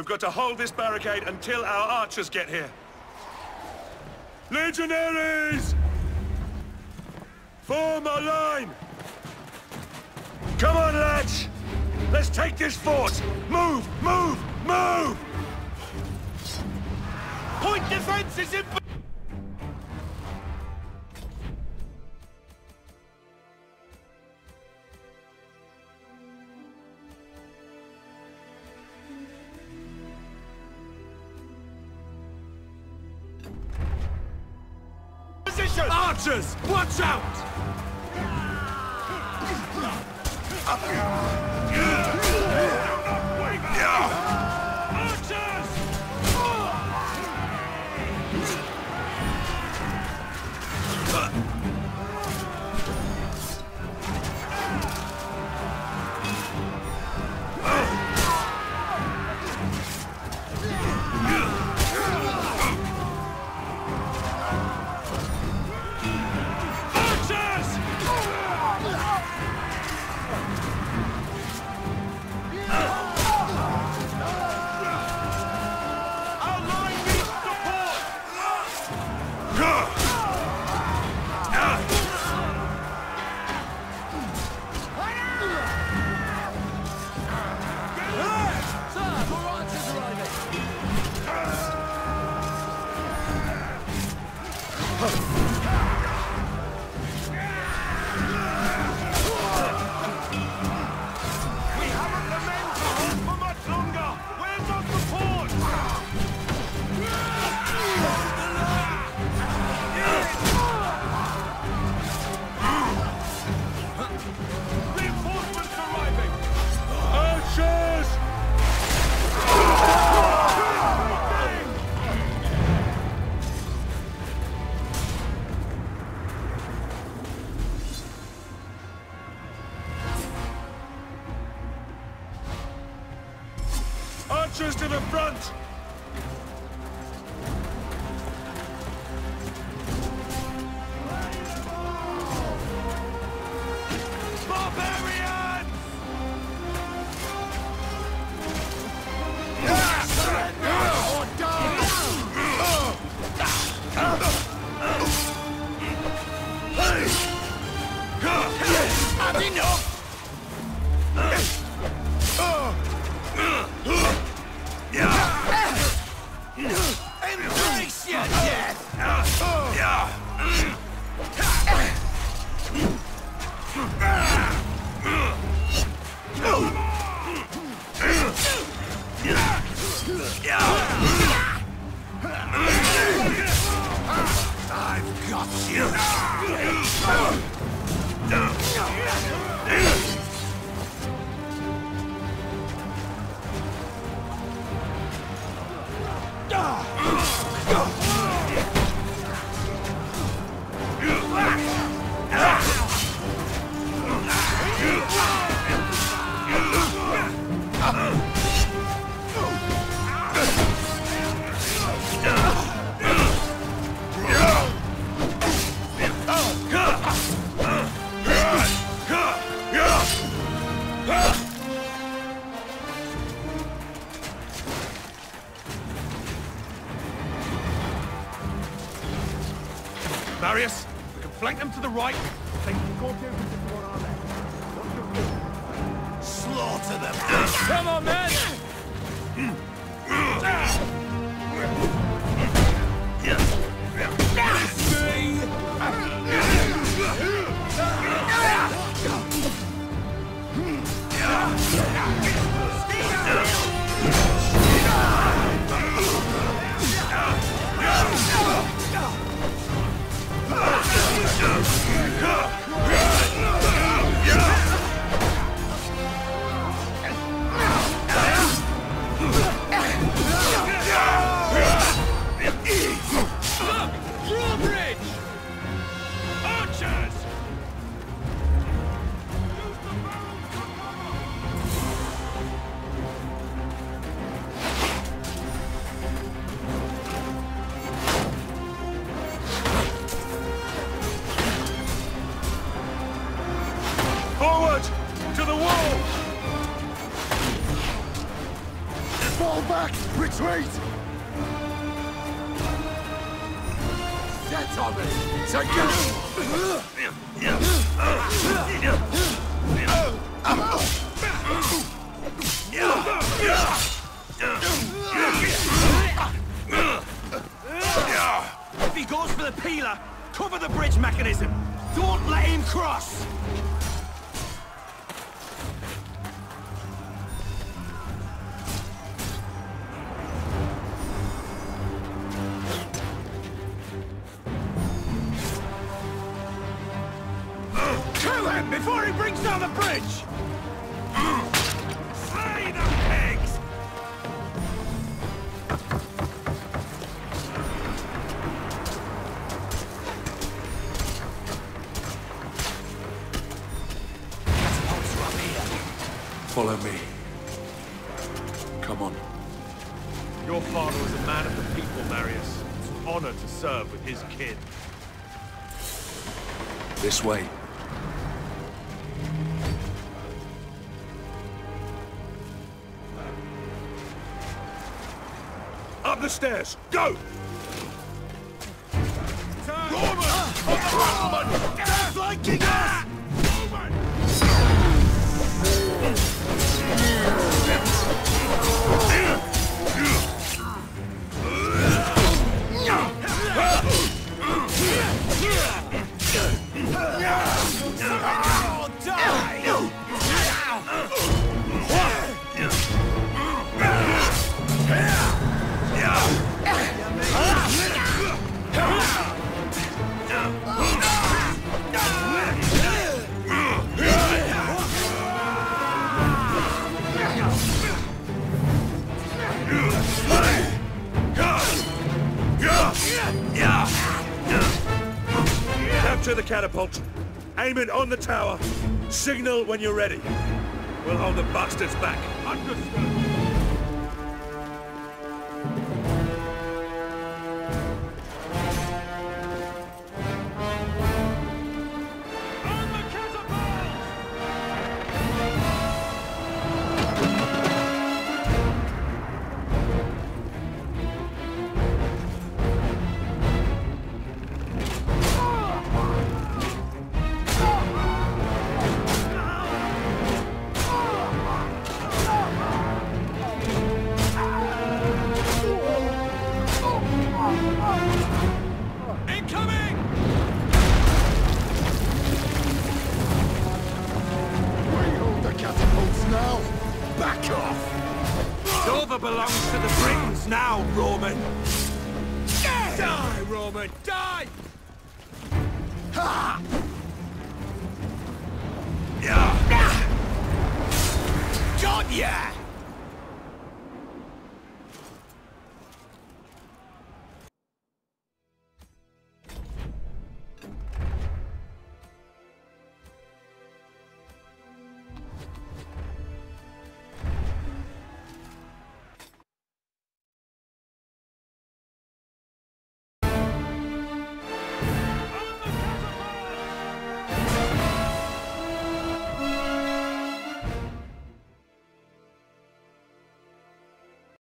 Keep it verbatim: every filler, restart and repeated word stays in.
We've got to hold this barricade until our archers get here. Legionaries! Form a line! Come on, lads! Let's take this fort! Move! Move! Move! Point defenses in... Archers, watch out! Archers to the front! Marius, we can flank them to the right. Take the Scorpion to the one on our left. Slaughter them! Come on, men! Yeah! Retreat! That's all it. If he goes for the peeler, cover the bridge mechanism. Don't let him cross. Before he brings down the bridge! Slay the pigs! Follow me. Come on. Your father was a man of the people, Marius. It's an honor to serve with his kin. This way. Up the stairs, go! Turn. Robert! A Brahman! He's liking us! Robert! Oh, die! Capture the catapult, aim it on the tower, signal when you're ready. We'll hold the bastards back. Understood. Belongs to the Britons now, Roman! Yeah. Die, Roman! Die! Ha! Yeah! Yeah. Got ya!